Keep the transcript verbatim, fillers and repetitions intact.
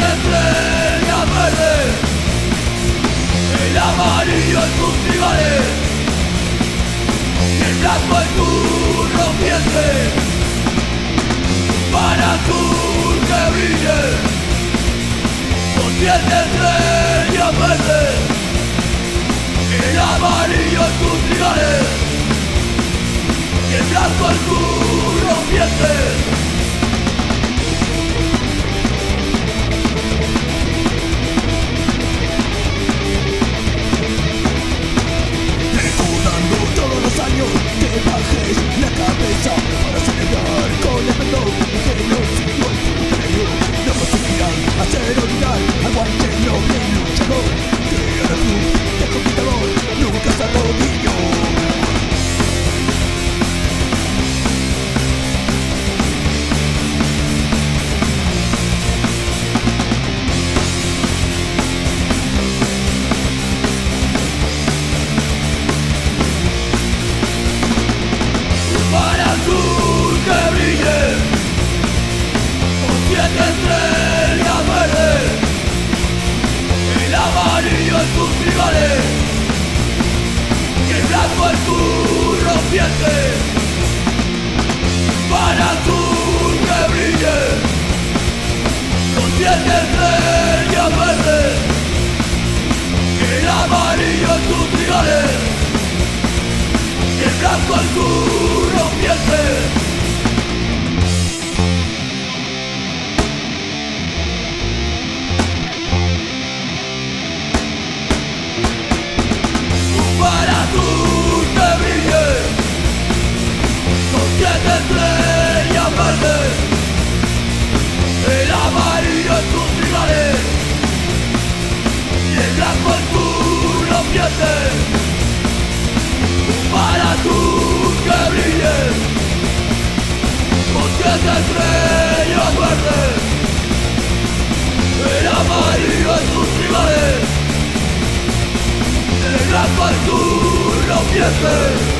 estrellas verdes, el amarillo en tus trigales y el blanco en tu rompiente, para azul que brille, con siete estrellas verdes, el amarillo en tus trigales y el blanco en tu rompiente. Para azul que brille, con siete estrellas verdes, el amarillo en tus trigales y el blanco en tu rompiente. Para azul que brille, con siete estrellas verdes, el amarillo en tus trigales, el blanco en tu rompiente.